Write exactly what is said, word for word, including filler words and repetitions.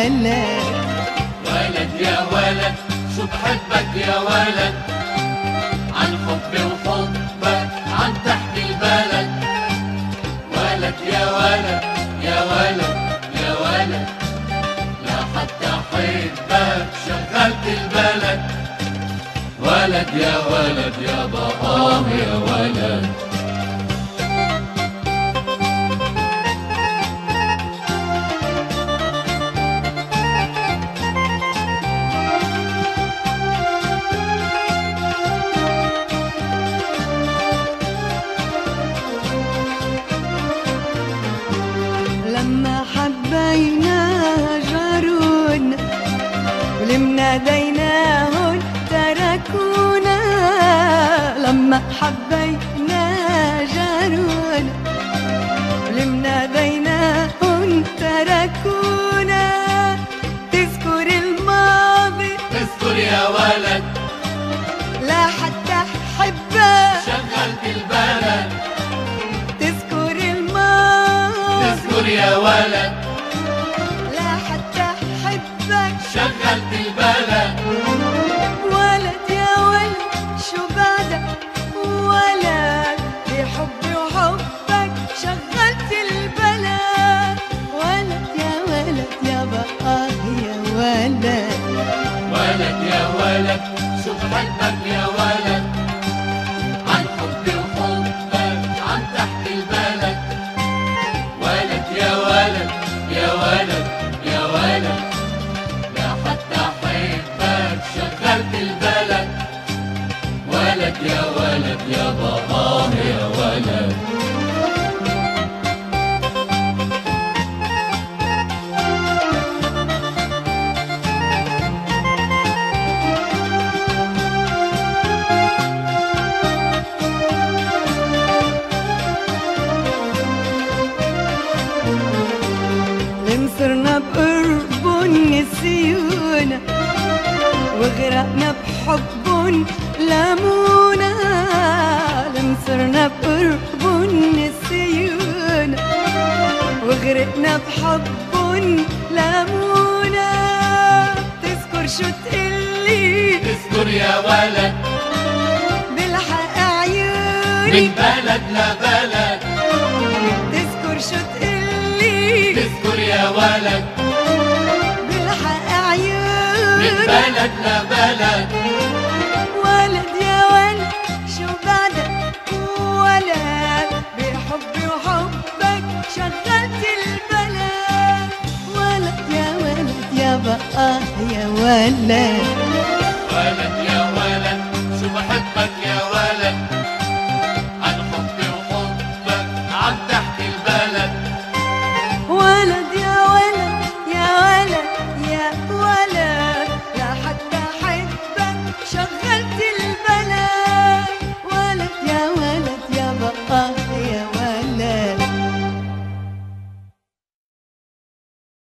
ولد. ولد يا ولد شو بحبك يا ولد، عن حبي وحبك عن تحكي البلد. ولد يا ولد يا ولد يا ولد، لحتى حبك شغلت البلد. ولد يا ولد يا بقام يا ولد. لما حبينا جارون ولمنا ديناهن تركونا. لما حبينا جارون ولمنا ديناهن تركونا. تذكر الماضي تذكر يا ولد، لا حتى حبك شغلت البلد. يا ولد لا حتى حبك شغلت البلد. ولد يا ولد شو بعدك ولد، بحبي وحبك شغلت البلد. ولد يا ولد يا بقاء يا ولد. ولد يا ولد شو بحبك يا ولد، عن حبي وحبك عن تحكي البلد. يا ولد يا ولد يا ولد، لا حتى حبك شغلت البلد. ولد يا ولد يا بابا يا ولد. صرنا بقرب نسيونا وغرقنا بحب لمونا. لمصرنا بقرب نسيونا وغرقنا بحب لمونا. تذكر شو تقلي تذكر يا ولد، بالحق عيوني من بلد لبلد. تذكر شو تقلي تذكر يا ولد، بالحق عيوني من بلد لبلد. ولد يا ولد شو بعدك ولد، بحبي وحبك شغلت البلد. ولد يا ولد يا بقاء يا ولد.